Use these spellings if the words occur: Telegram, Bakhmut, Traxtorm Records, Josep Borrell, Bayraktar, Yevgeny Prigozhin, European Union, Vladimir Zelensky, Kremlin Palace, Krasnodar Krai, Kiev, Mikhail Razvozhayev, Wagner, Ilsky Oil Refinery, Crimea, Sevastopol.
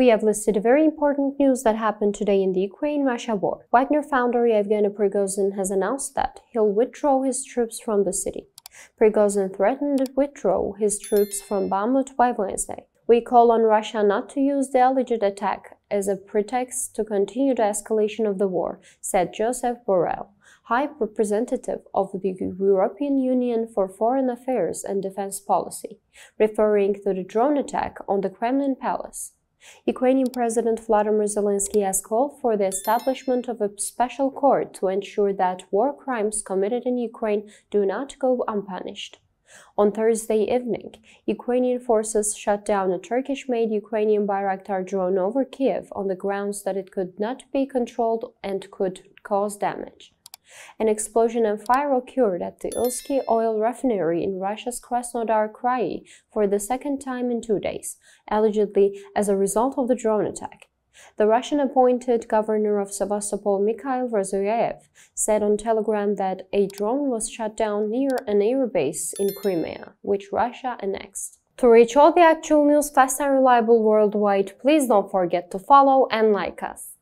We have listed very important news that happened today in the Ukraine-Russia war. Wagner founder Yevgeny Prigozhin has announced that he'll withdraw his troops from the city. Prigozhin threatened to withdraw his troops from Bakhmut by Wednesday. We call on Russia not to use the alleged attack as a pretext to continue the escalation of the war, said Josep Borrell, High Representative of the European Union for Foreign Affairs and Defense Policy, referring to the drone attack on the Kremlin Palace. Ukrainian President Vladimir Zelensky has called for the establishment of a special court to ensure that war crimes committed in Ukraine do not go unpunished. On Thursday evening, Ukrainian forces shot down a Turkish-made Ukrainian Bayraktar drone over Kiev on the grounds that it could not be controlled and could cause damage. An explosion and fire occurred at the Ilsky Oil Refinery in Russia's Krasnodar Krai for the second time in 2 days, allegedly as a result of the drone attack. The Russian-appointed governor of Sevastopol, Mikhail Razvozhayev, said on Telegram that a drone was shot down near an airbase in Crimea, which Russia annexed. To reach all the actual news fast and reliable worldwide, please don't forget to follow and like us.